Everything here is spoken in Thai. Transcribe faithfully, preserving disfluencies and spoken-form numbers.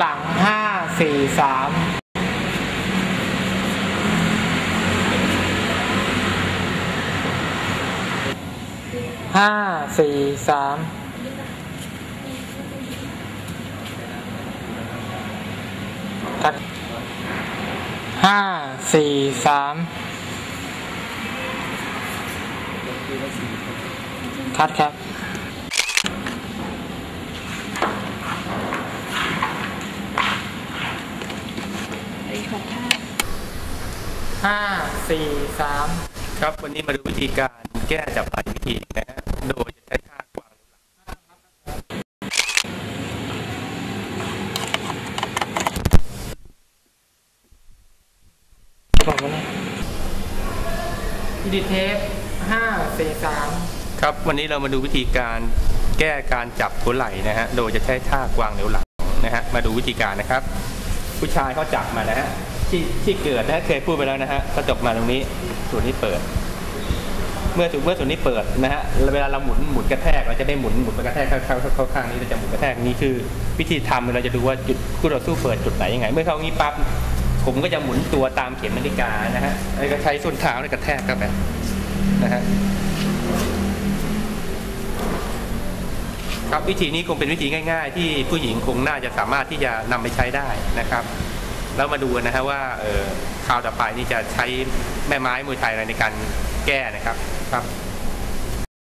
หลังห้าสี่สามห้าสี่สามตัดห้าสี่สามคัดครับห้าสี่สามครับวันนี้มาดูวิธีการแก้จับปลายวิธีนะฮะโดยจะใช้ท่ากวางบอกว่าดีเทปห้าสี่สามครับวันนี้เรามาดูวิธีการแก้การจับหัวไหล่นะฮะโดยจะใช้ท่ากวางเหลียวหลังนะฮะมาดูวิธีการนะครับผู้ชายเขาจับมานะฮะที่ที่เกิดนะเคยพูดไปแล้วนะฮะกระจกมาตรงนี้ส่วนนี้เปิดเมื่อถึงเมื่อส่วนนี้เปิดนะฮะเวลาเราหมุนหมุนกระแทกเราจะได้หมุนหมุนกระแทกเข้าเข้าเข้าข้างนี้เราจะหมุนกระแทกนี้คือวิธีทำเราจะดูว่าจุดคู่ต่อสู้เปิดจุดไหนยังไงเมื่อเขางี้ปั๊บผมก็จะหมุนตัวตามเข็มนาฬิกานะฮะแล้วก็ใช้ส้นเท้าในกระแทกเข้าไปนะฮะครับวิธีนี้คงเป็นวิธีง่ายๆที่ผู้หญิงคงน่าจะสามารถที่จะนำไปใช้ได้นะครับแล้วมาดูนะฮะว่าคราวต่อไปนี่จะใช้แม่ไม้มวยไทยอะไรในการแก้นะครับครับ